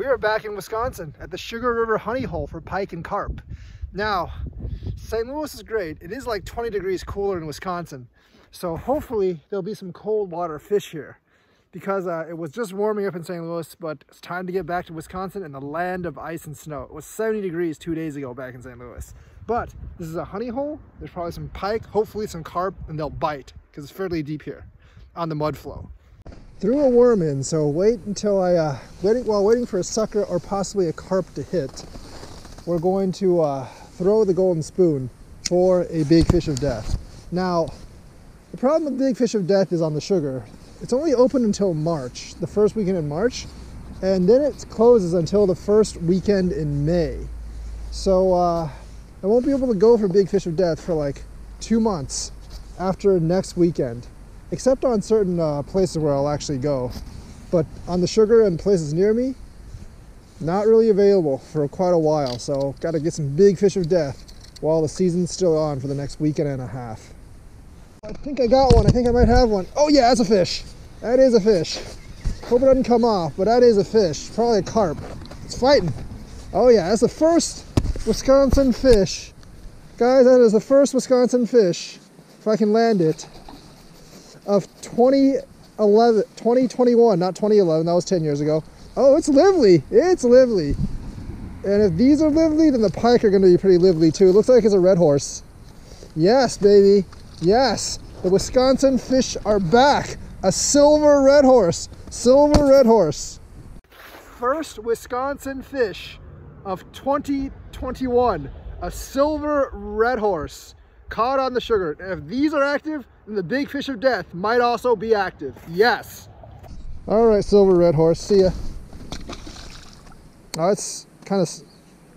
we are back in Wisconsin at the Sugar River Honey Hole for pike and carp. Now, St. Louis is great. It is like 20 degrees cooler in Wisconsin. So hopefully there'll be some cold water fish here, because it was just warming up in St. Louis, but it's time to get back to Wisconsin and the land of ice and snow. It was 70 degrees 2 days ago back in St. Louis. But this is a honey hole. There's probably some pike, hopefully some carp, and they'll bite because it's fairly deep here on the mud flow. Threw a worm in, so wait until while waiting for a sucker or possibly a carp to hit, we're going to throw the golden spoon for a big fish of death. Now, the problem with big fish of death is on the Sugar. It's only open until March, the first weekend in March, and then it closes until the first weekend in May. So I won't be able to go for big fish of death for like 2 months after next weekend, except on certain places where I'll actually go. But on the Sugar and places near me, not really available for quite a while. So gotta get some big fish of death while the season's still on for the next weekend and a half. I think I got one. I think I might have one. Oh yeah, that's a fish. That is a fish. Hope it doesn't come off, but that is a fish. Probably a carp. It's fighting. Oh yeah, that's the first Wisconsin fish. Guys, that is the first Wisconsin fish, if I can land it, of 2021, not 2011. That was 10 years ago. Oh, it's lively. It's lively. And if these are lively, then the pike are going to be pretty lively too. It looks like it's a red horse. Yes, baby. Yes, the Wisconsin fish are back. A silver red horse, silver red horse. First Wisconsin fish of 2021, a silver red horse caught on the Sugar. If these are active, then the big fish of death might also be active. Yes. All right, silver red horse, see ya. Oh, it's kind of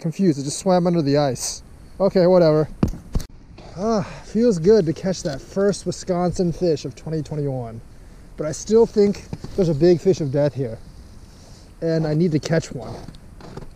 confused. It just swam under the ice. Okay, whatever. Ah, feels good to catch that first Wisconsin fish of 2021. But I still think there's a big fish of death here. And I need to catch one.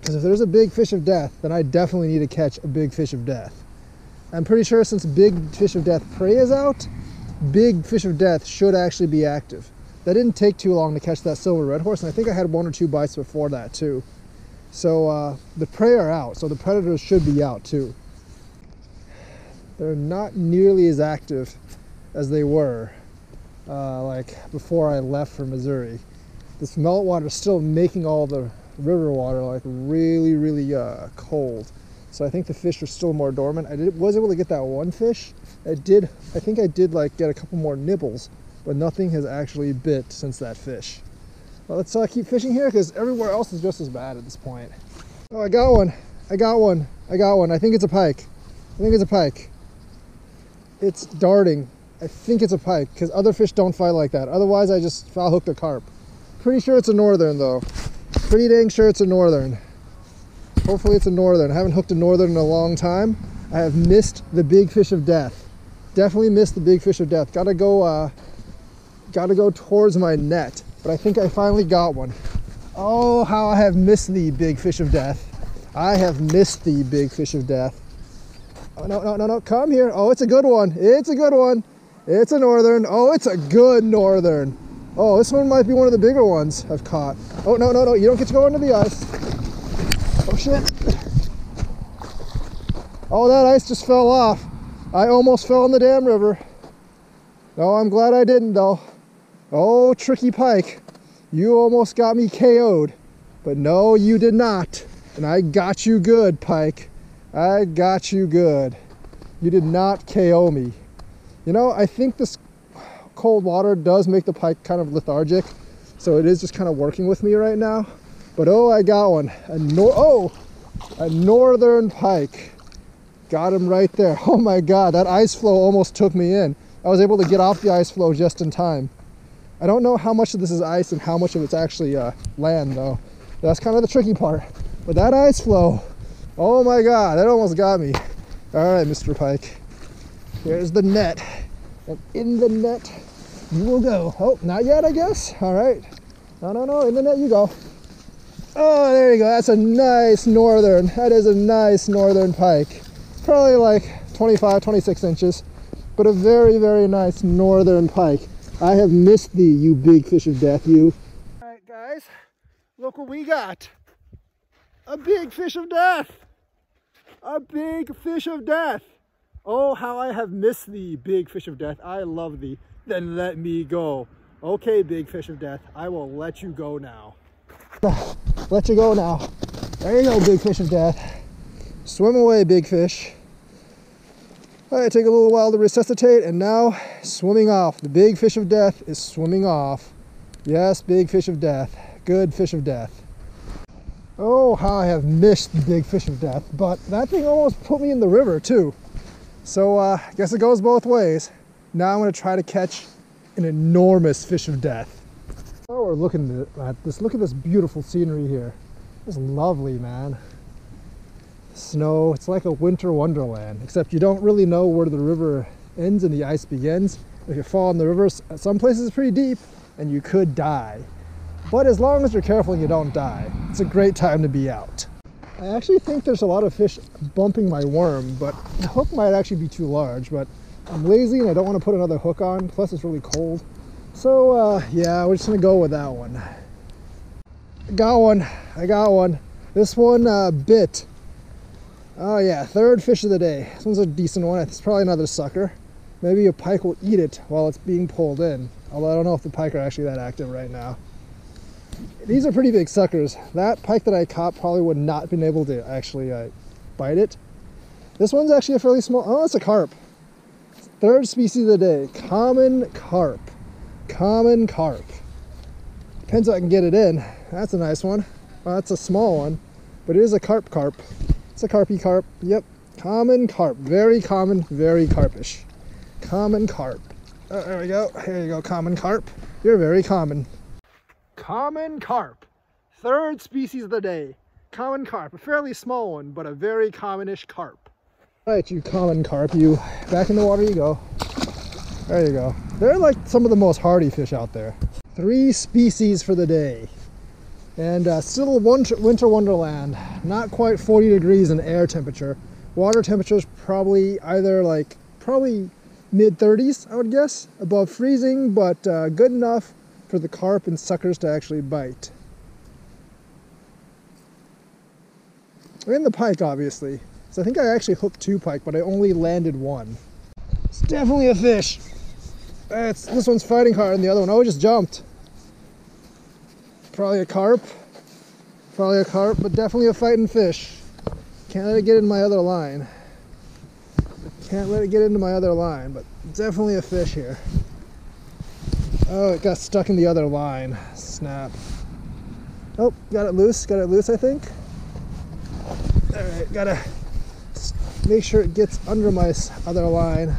Because if there's a big fish of death, then I definitely need to catch a big fish of death. I'm pretty sure since big fish of death prey is out, big fish of death should actually be active. That didn't take too long to catch that silver red horse, and I think I had one or two bites before that too. So the prey are out, so the predators should be out too. They're not nearly as active as they were like before I left for Missouri. This meltwater is still making all the river water like really cold. So I think the fish are still more dormant. I was able to get that one fish. I think I did like get a couple more nibbles, but nothing has actually bit since that fish. Well, let's keep fishing here because everywhere else is just as bad at this point. Oh, I got one. I got one. I got one. I think it's a pike. I think it's a pike. It's darting. I think it's a pike because other fish don't fight like that. Otherwise, I just foul hooked a carp. Pretty sure it's a northern though. Pretty dang sure it's a northern. Hopefully it's a northern. I haven't hooked a northern in a long time. I have missed the big fish of death. Definitely missed the big fish of death. Gotta go towards my net. But I think I finally got one. Oh, how I have missed the big fish of death. I have missed the big fish of death. Oh, no, no, no, no, come here. Oh, it's a good one. It's a good one. It's a northern. Oh, it's a good northern. Oh, this one might be one of the bigger ones I've caught. Oh, no, no, no, you don't get to go into the ice. Oh, shit. Oh, that ice just fell off. I almost fell in the damn river. No, I'm glad I didn't, though. Oh, tricky pike. You almost got me KO'd. But no, you did not. And I got you good, pike. I got you good. You did not KO me. You know, I think this cold water does make the pike kind of lethargic, so it is just kind of working with me right now. But oh, I got one. A northern pike. Got him right there. Oh my God, that ice flow almost took me in. I was able to get off the ice flow just in time. I don't know how much of this is ice and how much of it's actually land though. That's kind of the tricky part. But that ice flow, oh my God, that almost got me. All right, Mr. Pike. Here's the net. And in the net, you will go. Oh, not yet, I guess. All right. No, no, no, in the net you go. Oh, there you go. That's a nice northern. That is a nice northern pike. Probably like 25, 26 inches, but a very, very nice northern pike. I have missed thee, you big fish of death, you. All right, guys, look what we got. A big fish of death! A big fish of death! Oh, how I have missed thee, big fish of death. I love thee. Then let me go. Okay, big fish of death. I will let you go now. Let you go now. There you go, big fish of death. Swim away, big fish. All right, take a little while to resuscitate, and now swimming off. The big fish of death is swimming off. Yes, big fish of death. Good fish of death. Oh, how I have missed the big fish of death, but that thing almost put me in the river too. So I guess it goes both ways. Now I'm gonna try to catch an enormous fish of death. Oh, we're looking at this, look at this beautiful scenery here. It's lovely, man. Snow, it's like a winter wonderland, except you don't really know where the river ends and the ice begins. If you fall in the river, some places it's pretty deep and you could die. But as long as you're careful and you don't die, it's a great time to be out. I actually think there's a lot of fish bumping my worm, but the hook might actually be too large, but I'm lazy and I don't want to put another hook on, plus it's really cold. So yeah, we're just gonna go with that one. Got one, I got one. This one bit. Oh yeah, third fish of the day. This one's a decent one, it's probably another sucker. Maybe a pike will eat it while it's being pulled in, although I don't know if the pike are actually that active right now. These are pretty big suckers. That pike that I caught probably would not have been able to actually bite it. This one's actually a fairly small, oh, it's a carp. Third species of the day, common carp. Common carp. Depends if I can get it in. That's a nice one. Well, that's a small one, but it is a carp carp. It's a carpy carp, yep. Common carp, very common, very carpish. Common carp. Oh, there we go, here you go, common carp. You're very common. Common carp, third species of the day. Common carp, a fairly small one, but a very commonish carp. All right, you common carp, you back in the water you go. There you go. They're like some of the most hardy fish out there. Three species for the day. And still winter wonderland, not quite 40 degrees in air temperature. Water temperature is probably either like, probably mid 30s, I would guess, above freezing, but good enough for the carp and suckers to actually bite. And the pike, obviously. So I think I actually hooked two pike, but I only landed one. It's definitely a fish. This one's fighting hard and the other one, oh, it just jumped. Probably a carp, but definitely a fighting fish. Can't let it get in my other line. Can't let it get into my other line, but definitely a fish here. Oh, it got stuck in the other line. Snap. Oh, got it loose, I think. All right, gotta make sure it gets under my other line.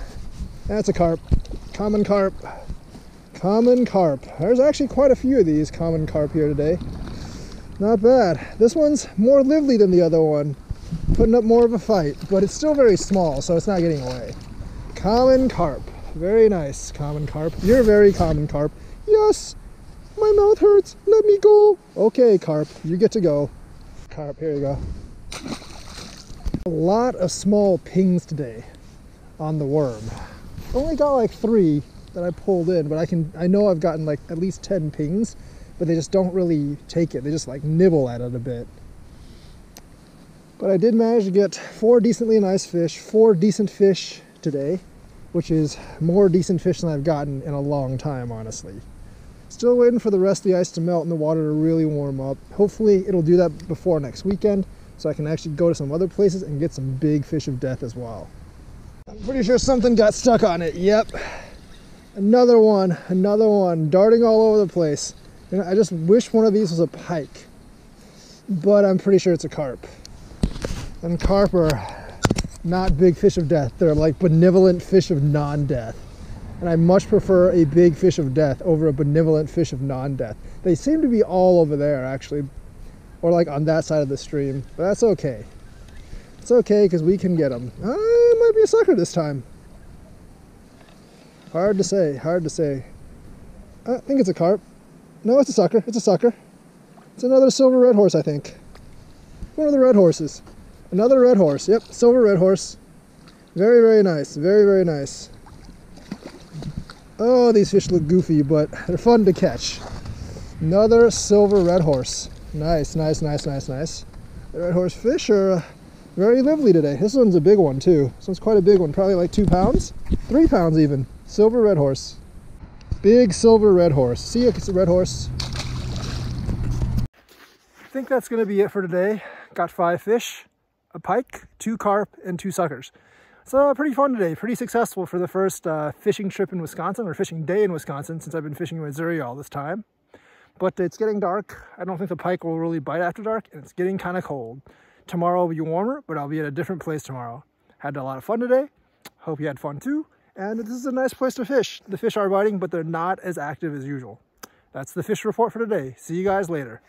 That's a carp, common carp, common carp. There's actually quite a few of these common carp here today. Not bad. This one's more lively than the other one, putting up more of a fight, but it's still very small, so it's not getting away. Common carp. Very nice, common carp. You're very common carp. Yes, my mouth hurts. Let me go. Okay, carp, you get to go. Carp, here you go. A lot of small pings today on the worm. Only got like 3 that I pulled in, but I know I've gotten like at least 10 pings, but they just don't really take it. They just like nibble at it a bit. But I did manage to get 4 decently nice fish, 4 decent fish today, which is more decent fish than I've gotten in a long time, honestly. Still waiting for the rest of the ice to melt and the water to really warm up. Hopefully it'll do that before next weekend, so I can actually go to some other places and get some big fish of death as well. I'm pretty sure something got stuck on it, yep. Another one, darting all over the place. You know, I just wish one of these was a pike, but I'm pretty sure it's a carp. And carp are not big fish of death, they're like benevolent fish of non-death, and I much prefer a big fish of death over a benevolent fish of non-death. They seem to be all over there actually, or like on that side of the stream, but that's okay. It's okay because we can get them. It might be a sucker this time. Hard to say, hard to say. I think it's a carp. No, it's a sucker, it's a sucker. It's another silver red horse, I think. One of the red horses. Another red horse, yep, silver red horse. Very, very nice, very, very nice. Oh, these fish look goofy, but they're fun to catch. Another silver red horse. Nice, nice, nice, nice, nice. The red horse fish are very lively today. This one's a big one too. This one's quite a big one, probably like 2 pounds, 3 pounds even. Silver red horse. Big silver red horse. See, it's a red horse. I think that's gonna be it for today. Got 5 fish, a pike, 2 carp, and 2 suckers. So pretty fun today, pretty successful for the first fishing trip in Wisconsin, or fishing day in Wisconsin, since I've been fishing in Missouri all this time. But it's getting dark. I don't think the pike will really bite after dark, and it's getting kind of cold. Tomorrow will be warmer, but I'll be at a different place tomorrow. Had a lot of fun today. Hope you had fun too. And this is a nice place to fish. The fish are biting, but they're not as active as usual. That's the fish report for today. See you guys later.